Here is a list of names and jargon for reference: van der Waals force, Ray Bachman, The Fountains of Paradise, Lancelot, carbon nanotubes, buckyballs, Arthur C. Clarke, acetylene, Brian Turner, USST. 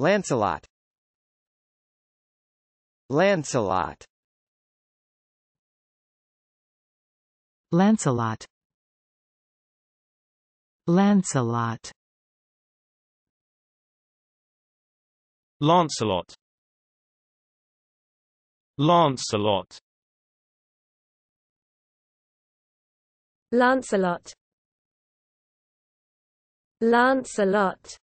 Lancelot. Lancelot. Lancelot. Lancelot. Lancelot. Lancelot. Lancelot. Lancelot.